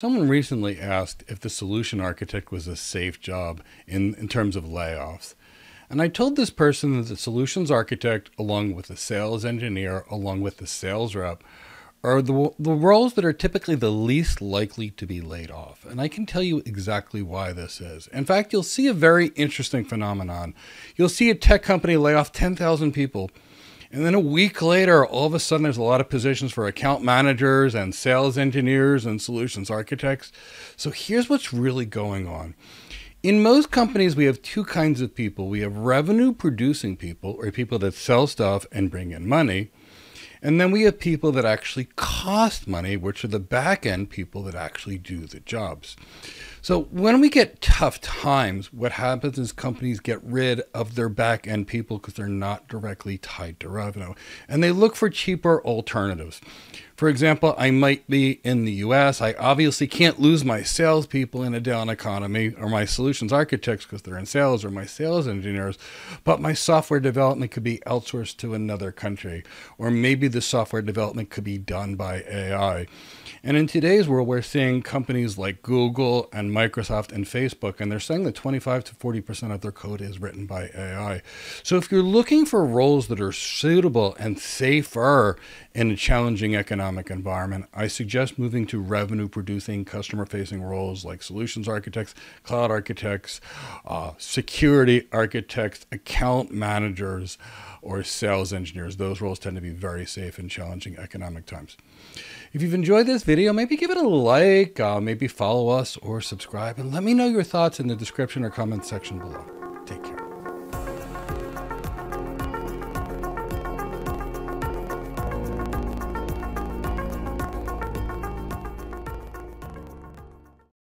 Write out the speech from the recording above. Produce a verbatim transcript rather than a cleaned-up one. Someone recently asked if the solution architect was a safe job in, in terms of layoffs. And I told this person that the solutions architect, along with the sales engineer, along with the sales rep, are the, the roles that are typically the least likely to be laid off. And I can tell you exactly why this is. In fact, you'll see a very interesting phenomenon. You'll see a tech company lay off ten thousand people. And then a week later, all of a sudden, there's a lot of positions for account managers and sales engineers and solutions architects. So here's what's really going on. In most companies, we have two kinds of people. We have revenue producing people, or people that sell stuff and bring in money. And then we have people that actually cost money, which are the back end people that actually do the jobs. So when we get tough times, what happens is companies get rid of their back end people because they're not directly tied to revenue, and they look for cheaper alternatives. For example, I might be in the U S. I obviously can't lose my salespeople in a down economy, or my solutions architects because they're in sales, or my sales engineers, but my software development could be outsourced to another country, or maybe the software development could be done by A I. And in today's world, we're seeing companies like Google and Microsoft and Facebook, and they're saying that twenty-five to forty percent of their code is written by A I. So if you're looking for roles that are suitable and safer in a challenging economic environment, I suggest moving to revenue producing, customer facing roles like solutions architects, cloud architects, uh, security architects, account managers, or sales engineers. Those roles tend to be very safe in challenging economic times. If you've enjoyed this video, maybe give it a like, uh, maybe follow us or subscribe, and let me know your thoughts in the description or comment section below. Take care.